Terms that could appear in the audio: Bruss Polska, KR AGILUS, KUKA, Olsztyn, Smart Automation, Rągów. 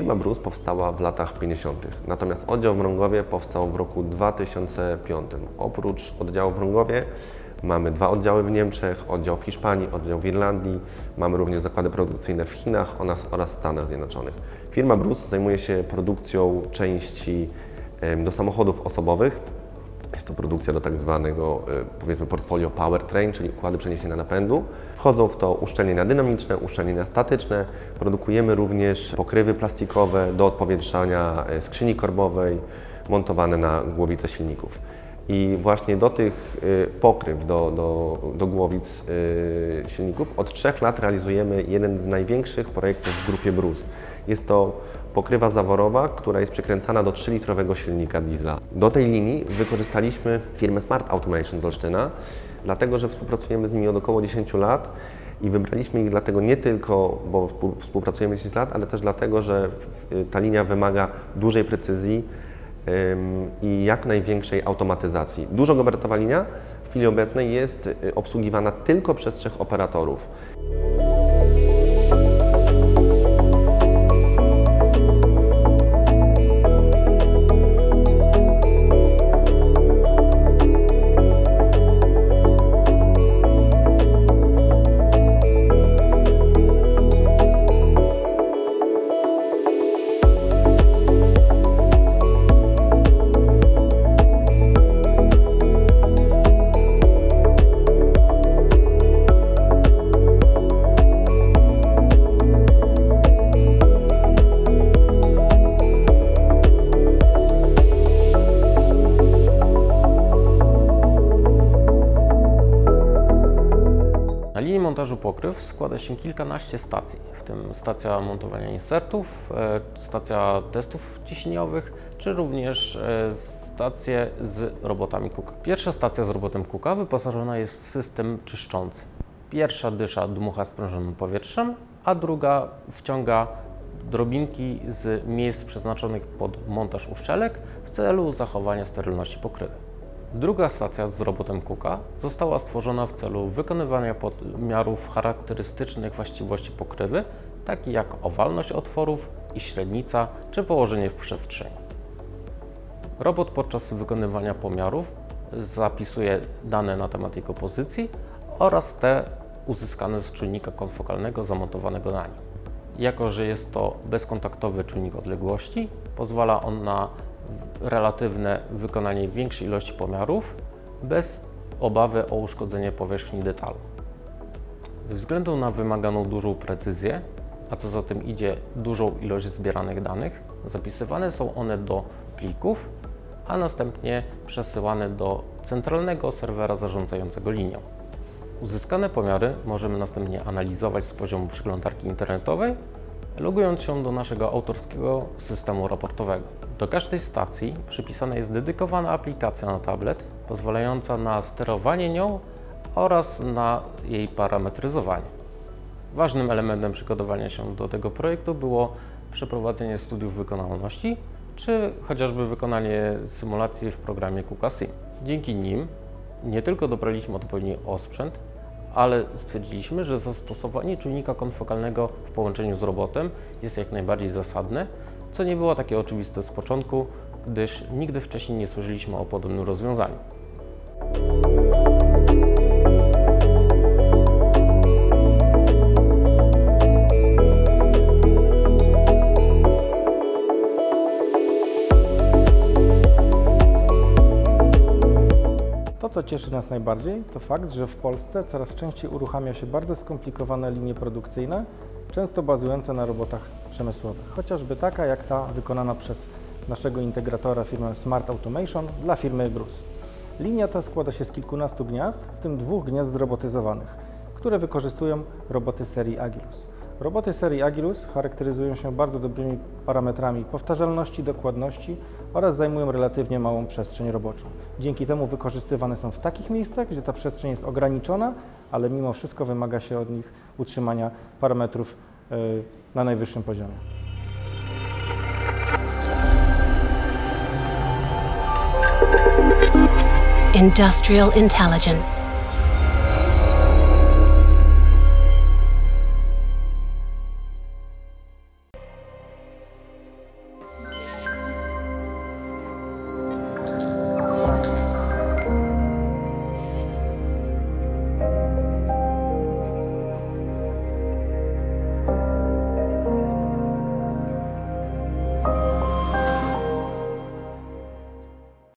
Firma Bruss powstała w latach 50., natomiast oddział w Rągowie powstał w roku 2005. Oprócz oddziału w Rągowie mamy dwa oddziały w Niemczech, oddział w Hiszpanii, oddział w Irlandii. Mamy również zakłady produkcyjne w Chinach oraz Stanach Zjednoczonych. Firma Bruss zajmuje się produkcją części do samochodów osobowych. Jest to produkcja do tak zwanego, powiedzmy, portfolio powertrain, czyli układy przeniesienia napędu. Wchodzą w to uszczelnienia dynamiczne, uszczelnienia statyczne. Produkujemy również pokrywy plastikowe do odpowietrzania skrzyni korbowej montowane na głowice silników. I właśnie do tych pokryw, do głowic silników od 3 lat realizujemy jeden z największych projektów w grupie Bruss. Jest to pokrywa zaworowa, która jest przykręcana do 3-litrowego silnika diesla. Do tej linii wykorzystaliśmy firmę Smart Automation z Olsztyna, dlatego że współpracujemy z nimi od około 10 lat i wybraliśmy ich dlatego nie tylko, bo współpracujemy 10 lat, ale też dlatego, że ta linia wymaga dużej precyzji i jak największej automatyzacji. Dużogobertowa linia w chwili obecnej jest obsługiwana tylko przez 3 operatorów. Na linii montażu pokryw składa się kilkanaście stacji, w tym stacja montowania insertów, stacja testów ciśnieniowych, czy również stacje z robotami KUKA. Pierwsza stacja z robotem KUKA wyposażona jest w system czyszczący. Pierwsza dysza dmucha sprężonym powietrzem, a druga wciąga drobinki z miejsc przeznaczonych pod montaż uszczelek w celu zachowania sterylności pokrywy. Druga stacja z robotem KUKA została stworzona w celu wykonywania pomiarów charakterystycznych właściwości pokrywy, takich jak owalność otworów i średnica, czy położenie w przestrzeni. Robot podczas wykonywania pomiarów zapisuje dane na temat jego pozycji oraz te uzyskane z czujnika konfokalnego zamontowanego na nim. Jako że jest to bezkontaktowy czujnik odległości, pozwala on na relatywne wykonanie większej ilości pomiarów bez obawy o uszkodzenie powierzchni detalu. Ze względu na wymaganą dużą precyzję, a co za tym idzie dużą ilość zbieranych danych, zapisywane są one do plików, a następnie przesyłane do centralnego serwera zarządzającego linią. Uzyskane pomiary możemy następnie analizować z poziomu przeglądarki internetowej, logując się do naszego autorskiego systemu raportowego. Do każdej stacji przypisana jest dedykowana aplikacja na tablet, pozwalająca na sterowanie nią oraz na jej parametryzowanie. Ważnym elementem przygotowania się do tego projektu było przeprowadzenie studiów wykonalności, czy chociażby wykonanie symulacji w programie KUKA Sim. Dzięki nim nie tylko dobraliśmy odpowiedni osprzęt, ale stwierdziliśmy, że zastosowanie czujnika konfokalnego w połączeniu z robotem jest jak najbardziej zasadne, co nie było takie oczywiste z początku, gdyż nigdy wcześniej nie słyszeliśmy o podobnym rozwiązaniu. To, co cieszy nas najbardziej, to fakt, że w Polsce coraz częściej uruchamia się bardzo skomplikowane linie produkcyjne, często bazujące na robotach przemysłowych, chociażby taka jak ta wykonana przez naszego integratora firmę Smart Automation dla firmy Bruss. Linia ta składa się z kilkunastu gniazd, w tym 2 gniazd zrobotyzowanych, które wykorzystują roboty serii AGILUS. Roboty serii AGILUS charakteryzują się bardzo dobrymi parametrami powtarzalności, dokładności oraz zajmują relatywnie małą przestrzeń roboczą. Dzięki temu wykorzystywane są w takich miejscach, gdzie ta przestrzeń jest ograniczona, ale mimo wszystko wymaga się od nich utrzymania parametrów na najwyższym poziomie. Industrial Intelligence.